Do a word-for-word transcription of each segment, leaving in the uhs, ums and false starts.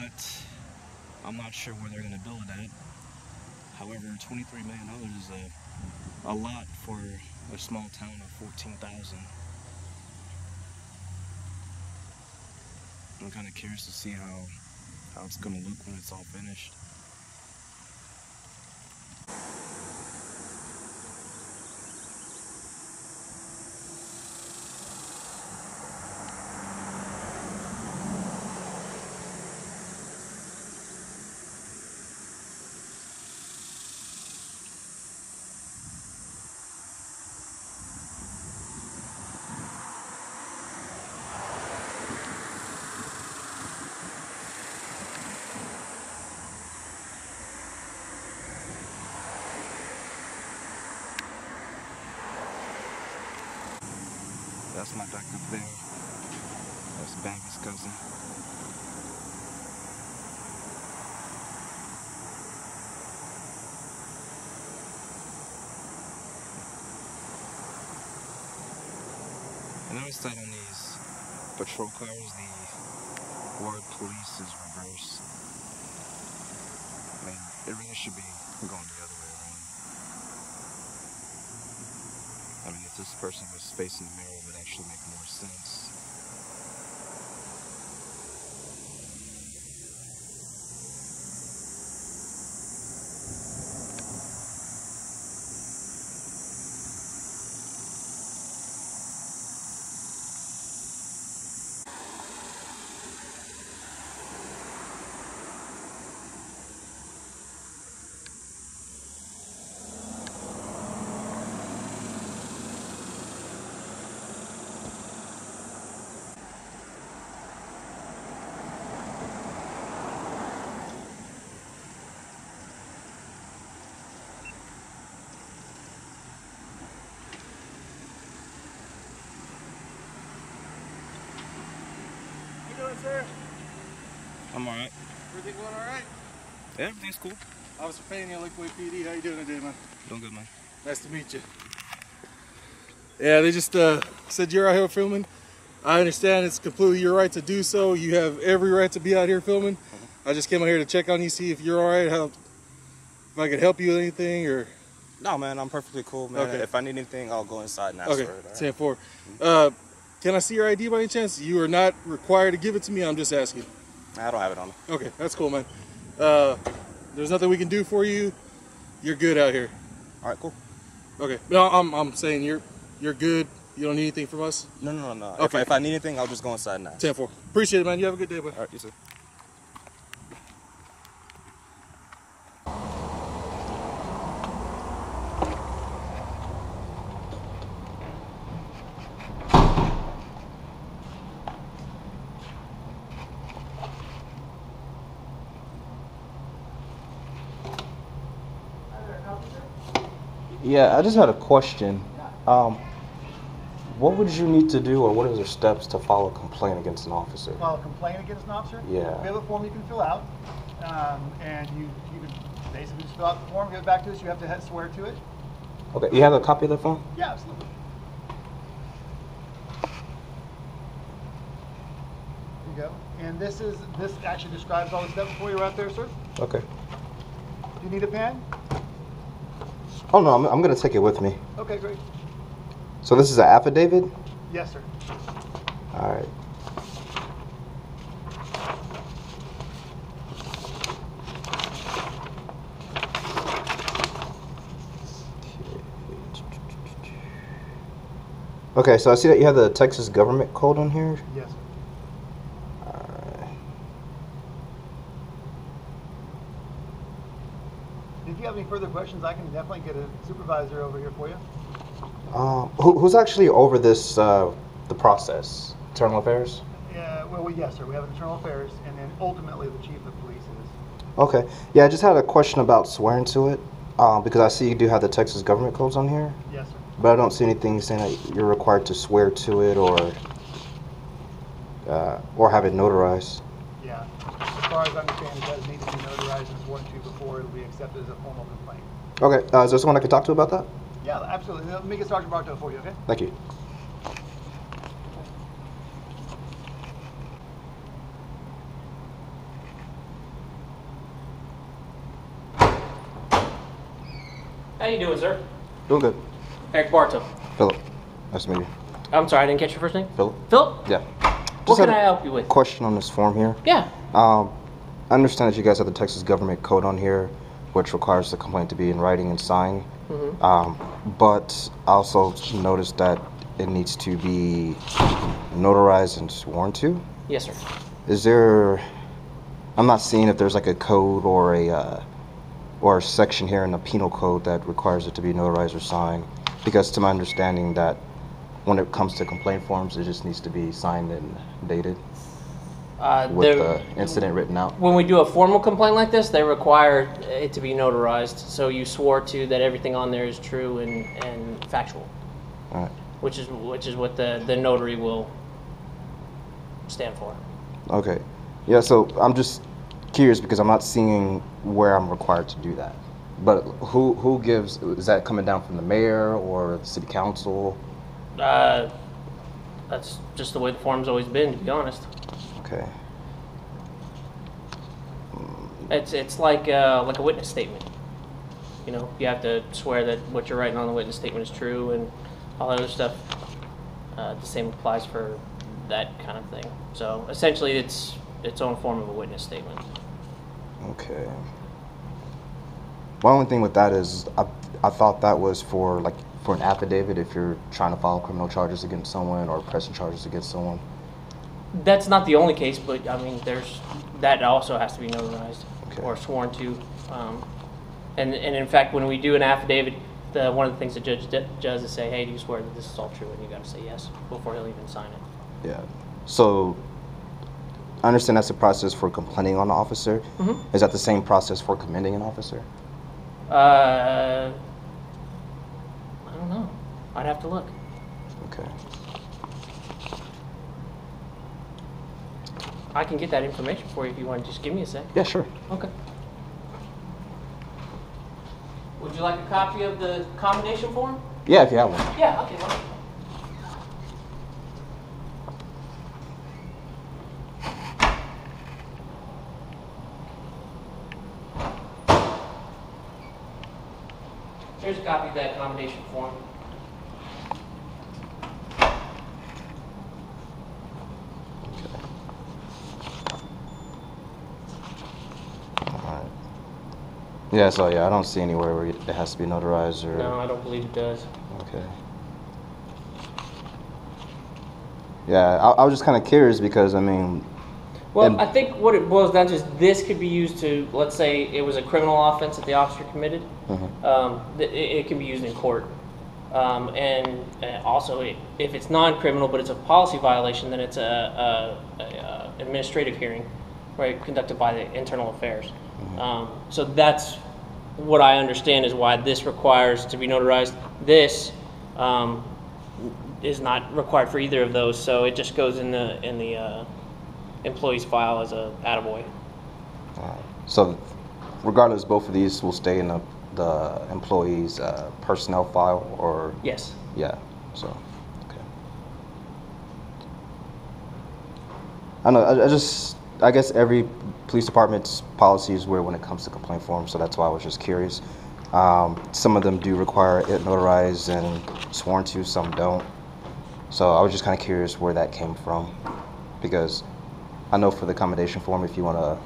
but I'm not sure where they're going to build it at. However, twenty-three million dollars is a, a lot for a small town of fourteen thousand. I'm kind of curious to see how, how it's going to look when it's all finished. That's my duck up there. That's Baggy's cousin. I noticed that on these patrol cars, the word police is reversed. I mean, it really should be going the other way around. I mean, if this person was facing the mirror, it would actually make more sense. Sir? I'm alright. Everything going alright? Yeah, everything's cool. Officer Fanny Lakeway P D, how you doing today, man? Doing good, man. Nice to meet you. Yeah, they just uh, said you're out here filming. I understand it's completely your right to do so. You have every right to be out here filming. Mm-hmm. I just came out here to check on you, see if you're alright, how if I could help you with anything or... No, man, I'm perfectly cool, man. Okay. If I need anything, I'll go inside and ask for it. Okay, stand for. Mm-hmm. uh, Can I see your I D by any chance? You are not required to give it to me. I'm just asking. I don't have it on me. Okay, that's cool, man. Uh, there's nothing we can do for you. You're good out here. All right, cool. Okay. No, I'm, I'm saying you're you're good. You don't need anything from us? No, no, no, no. Okay. If I, if I need anything, I'll just go inside now. ten four. Appreciate it, man. You have a good day, bud. All right, you too. Yeah, I just had a question. Um, what would you need to do, or what are the steps to file a complaint against an officer? To file a complaint against an officer? Yeah. We have a form you can fill out, um, and you, you can basically just fill out the form, give it back to us. You have to head swear to it. Okay. You have a copy of that form? Yeah, absolutely. There you go. And this is this actually describes all the steps for you right there, sir. Okay. Do you need a pen? Oh, no, I'm, I'm going to take it with me. Okay, great. So this is an affidavit? Yes, sir. All right. Okay, so I see that you have the Texas government code on here. Yes, sir. All right. If you have any further questions, I can definitely get a supervisor over here for you. Uh, who, who's actually over this, uh, the process? Internal Affairs? Yeah, well, well, yes, sir. We have Internal Affairs, and then ultimately the Chief of Police is. Okay. Yeah, I just had a question about swearing to it, uh, because I see you do have the Texas government codes on here. Yes, sir. But I don't see anything saying that you're required to swear to it or, uh, or have it notarized. Yeah. As far as I understand, it does need to be notarized and sworn to before it will be accepted as a formal complaint. Okay, uh, is there someone I could talk to about that? Yeah, absolutely. Let me get Sergeant Bartow for you, okay? Thank you. you doing, sir? Doing good. Eric Bartow. Philip. Nice to meet you. I'm sorry, I didn't catch your first name. Philip. Philip? Yeah. Just what can I help you with? Question on this form here. Yeah. Um, I understand that you guys have the Texas government code on here, which requires the complaint to be in writing and signed. Mm-hmm. Um, but I also noticed that it needs to be notarized and sworn to. Yes, sir. Is there? I'm not seeing if there's like a code or a uh, or a section here in the penal code that requires it to be notarized or signed. Because to my understanding, that when it comes to complaint forms, it just needs to be signed and dated uh, with the incident written out. When we do a formal complaint like this, they require it to be notarized, so you swore to that everything on there is true and, and factual. All right. Which is which is what the the notary will stand for. Okay. Yeah. So I'm just curious because I'm not seeing where I'm required to do that. But who who gives? Is that coming down from the mayor or the city council? Uh, that's just the way the form's always been, to be honest. Okay. It's it's like uh, like a witness statement. You know, you have to swear that what you're writing on the witness statement is true, and all that other stuff. Uh, the same applies for that kind of thing. So essentially, it's its own form of a witness statement. Okay. My only thing with that is I I thought that was for like. for an affidavit if you're trying to file criminal charges against someone or pressing charges against someone? That's not the only case, but I mean, there's that also has to be notarized okay. or sworn to. Um, and, and in fact, when we do an affidavit, the, one of the things the judge does is say, hey, do you swear that this is all true? And you gotta say yes before he'll even sign it. Yeah, so I understand that's the process for complaining on an officer. Mm-hmm. Is that the same process for commending an officer? Uh. I don't know. I'd have to look. Okay. I can get that information for you if you want to just give me a sec. Yeah, sure. Okay. Would you like a copy of the combination form? Yeah, if you have one. Yeah, okay. Well. Here's a copy of that accommodation form. Okay. All right. Yeah, so yeah, I don't see anywhere where it has to be notarized or... No, I don't believe it does. Okay. Yeah, I, I was just kind of curious because, I mean... Well, I think what it boils down to is this could be used to, let's say it was a criminal offense that the officer committed. Mm-hmm. um, it, it can be used in court. Um, and, and also, it, if it's non-criminal but it's a policy violation, then it's a, a, a administrative hearing, right, conducted by the internal affairs. Mm-hmm. um, so that's what I understand is why this requires to be notarized. This um, is not required for either of those, so it just goes in the in the. Uh, employees file as a attaboy. Uh, so regardless, both of these will stay in the, the employee's uh, personnel file or? Yes. Yeah, so, okay. I don't know, I, I just, I guess every police department's policy is weird when it comes to complaint forms, so that's why I was just curious. Um, some of them do require it notarized and sworn to, some don't. So I was just kind of curious where that came from, because I know for the commendation form, if you want to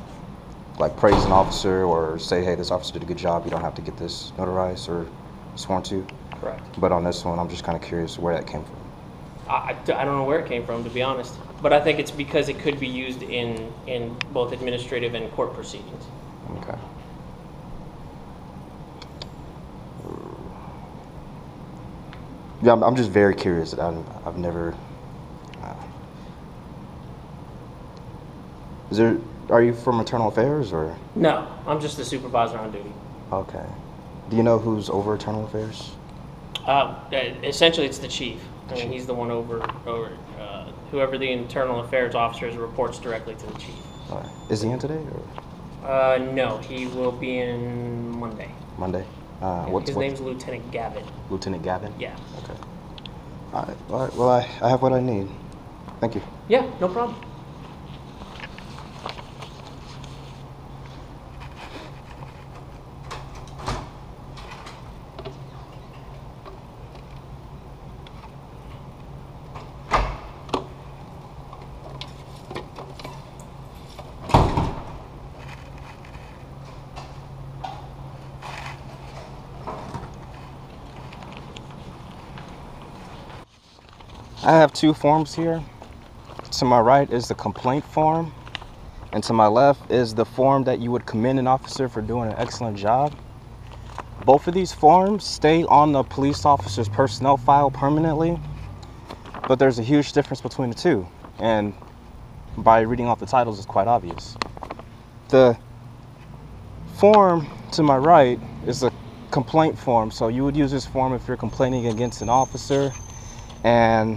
like praise an officer or say, hey, this officer did a good job, you don't have to get this notarized or sworn to. Correct. But on this one, I'm just kind of curious where that came from. I, I don't know where it came from, to be honest. But I think it's because it could be used in, in both administrative and court proceedings. Okay. Yeah, I'm, I'm just very curious. I'm, I've never... Is there, are you from Internal Affairs or? No, I'm just the supervisor on duty. Okay. Do you know who's over Internal Affairs? Uh, essentially, it's the chief. I mean, chief. He's the one over, over uh, whoever the Internal Affairs officer is reports directly to the chief. All right. Is he in today or? Uh, no, he will be in Monday. Monday. Uh, yeah, what's, his what's, name's Lieutenant Gavin. Lieutenant Gavin? Yeah. Okay. All right. All right. Well, I, I have what I need. Thank you. Yeah, no problem. I have two forms here. To my right is the complaint form, and to my left is the form that you would commend an officer for doing an excellent job. Both of these forms stay on the police officer's personnel file permanently, but there's a huge difference between the two, and by reading off the titles, it's quite obvious. The form to my right is a complaint form, so you would use this form if you're complaining against an officer, and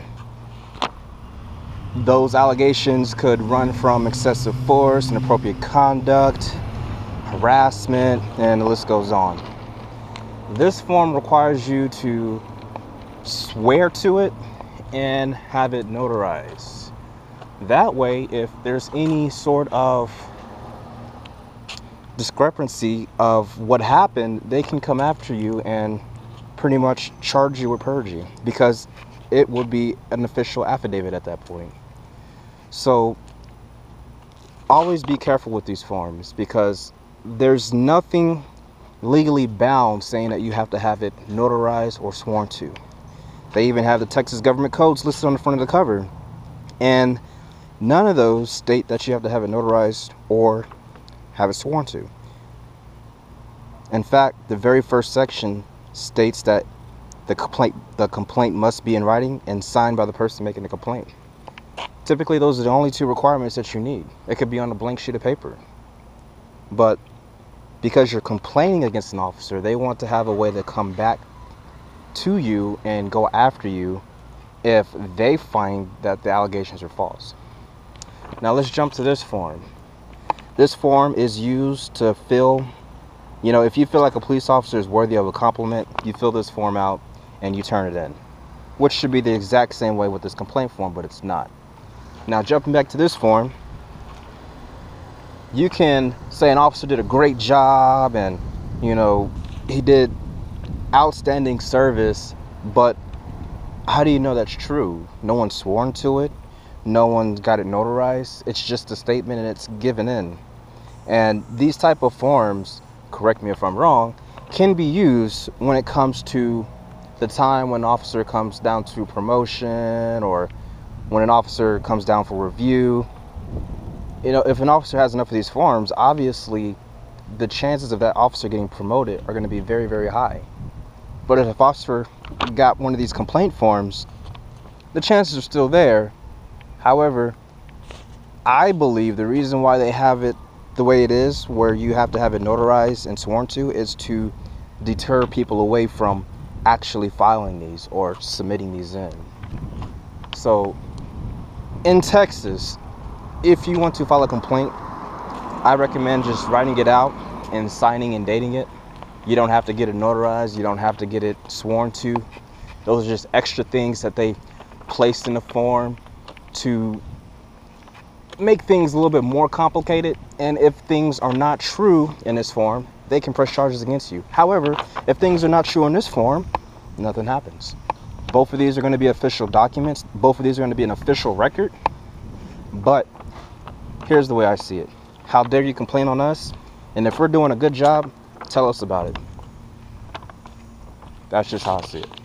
those allegations could run from excessive force, inappropriate conduct, harassment, and the list goes on. This form requires you to swear to it and have it notarized. That way, if there's any sort of discrepancy of what happened, they can come after you and pretty much charge you with perjury, because it would be an official affidavit at that point. So always be careful with these forms, because there's nothing legally bound saying that you have to have it notarized or sworn to. They even have the Texas government codes listed on the front of the cover, and none of those state that you have to have it notarized or have it sworn to. In fact, the very first section states that the complaint the complaint must be in writing and signed by the person making the complaint. Typically, those are the only two requirements that you need. It could be on a blank sheet of paper, but because you're complaining against an officer, they want to have a way to come back to you and go after you if they find that the allegations are false. Now let's jump to this form. This form is used to fill, you know, if you feel like a police officer is worthy of a compliment, you fill this form out and you turn it in, which should be the exact same way with this complaint form, but it's not. Now jumping back to this form, you can say an officer did a great job and, you know, he did outstanding service, but how do you know that's true? No one's sworn to it. No one's got it notarized. It's just a statement and it's given in. And these type of forms, correct me if I'm wrong, can be used when it comes to the time when an officer comes down to promotion, or when an officer comes down for review. You know, if an officer has enough of these forms, obviously the chances of that officer getting promoted are going to be very, very high. But if an officer got one of these complaint forms, the chances are still there. However, I believe the reason why they have it the way it is, where you have to have it notarized and sworn to, is to deter people away from actually filing these or submitting these in. So in Texas, if you want to file a complaint, I recommend just writing it out and signing and dating it. You don't have to get it notarized. You don't have to get it sworn to. Those are just extra things that they placed in the form to make things a little bit more complicated. And if things are not true in this form, they can press charges against you. However, if things are not true in this form, nothing happens. Both of these are going to be official documents. Both of these are going to be an official record. But here's the way I see it. How dare you complain on us? And if we're doing a good job, tell us about it. That's just how I see it.